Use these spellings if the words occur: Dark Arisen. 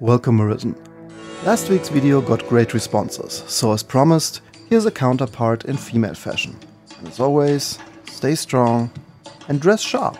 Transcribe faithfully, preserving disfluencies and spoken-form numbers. Welcome Arisen. Last week's video got great responses, so as promised, here's a counterpart in female fashion. And as always, stay strong and dress sharp.